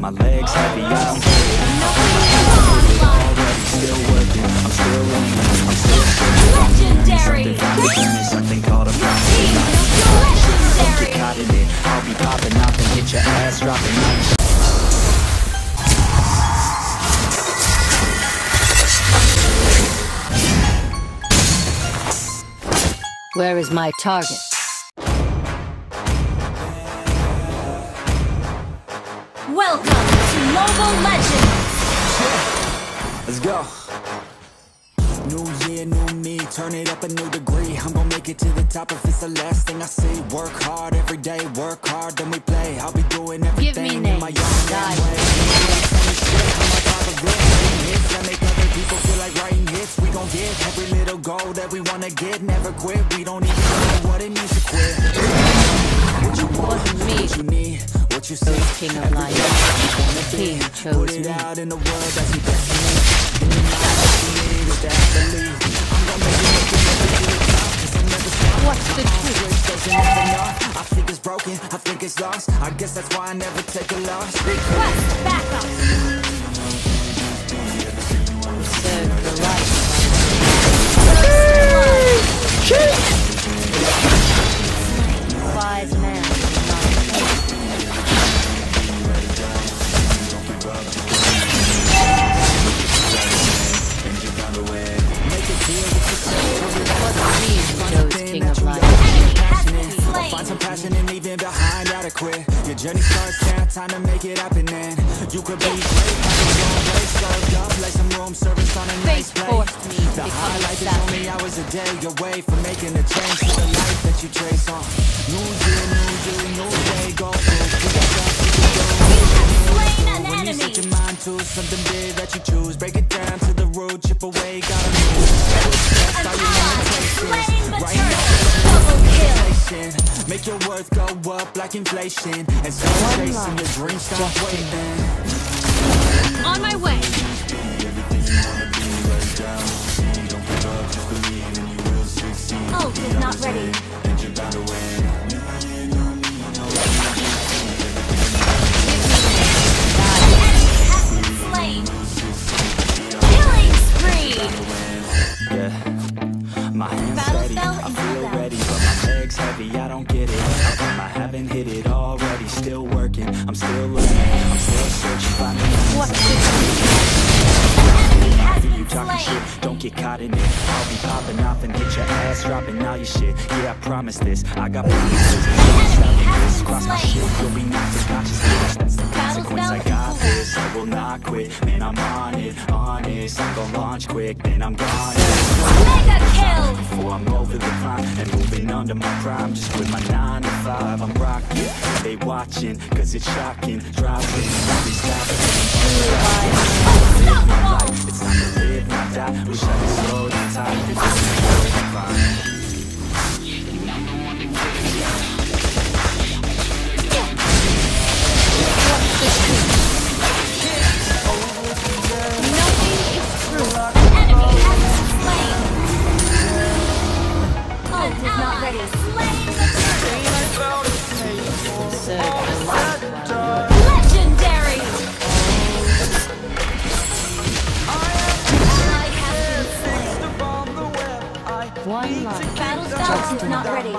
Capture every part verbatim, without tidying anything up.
but my legs heavy, I'm already still working, I'm still leaning, I'm still legendary. Something called a prophecy. Don't get caught in it, I'll be popping up and get your ass dropping like where is my target? Welcome to Mobile Legends! Let's go! New year, new me, turn it up a new degree. I'm gonna make it to the top if it's the last thing I see. Work hard every day, work hard, then we play. I'll be doing everything in my own way. Give me names. People feel like writing hits, we gon' get every little goal that we wanna get. Never quit, we don't even know what it means to quit. What you want, what you need, what you see. King of life, he chose me. Put it out in the world, that's your destiny. You're not what you need, it's that belief. I'm gonna make it look good. What's the truth? I think it's broken, I think it's lost. I guess that's why I never take a loss. Request backup. Five men. Find some passion and leaving behind out of quit. Your journey starts now, time to make it happen, man. You could be great, but it's your way. Served up like some room service on a nice plate. The highlight is only hours a day away from making a change to the life that you trace on. New year, new year, new day, go through. You have slain an enemy. When you set your mind to something big that you choose, break it down to the root, chip away, gotta move. An ally slain but turned double kill. Make your worth go up like inflation and start chasing your dreams, stop waiting. On my way. Oh, it's not ready. Enemy has slain. Killing spree. Yeah, my hands steady, I feel ready, but my legs heavy, I don't get it. How come I haven't hit it already? Still working, I'm still looking, I'm still searching, finding what you talking shit, don't get caught in it. I'll be popping off and hit your ass, dropping all your shit. Yeah, I promise this, I got promises. Don't stop this, cross my shit, you'll be knocked unconscious. That's the consequence, I got this, I will not quit. Man, I'm on it, honest, I'm gonna launch quick, then I'm gone. Mega kill! Before I'm over the climb and moving under my prime, just with my nine to five, I'm rocking. They watching, cause it's shocking, dropping, I'll be stopping. It's time to live, not die, wish I could slow down time. Nothing is true. An enemy has slain. An ally has slain the turtle. Legendary. An ally has been slain. One life. Battle spell is not ready.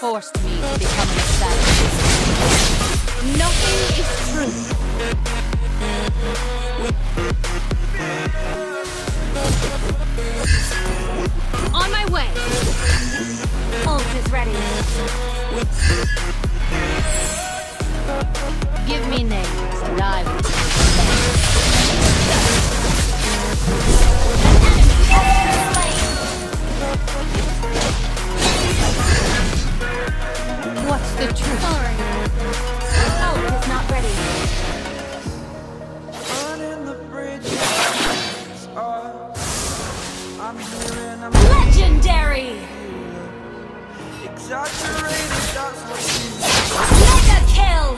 Forced me to become a savage. Nothing is true. On my way. Ult is ready. Give me names and I will be an enemy slain. What's the truth? Sorry. Oh, it's not ready. Legendary! Exaggerated. Monster kill!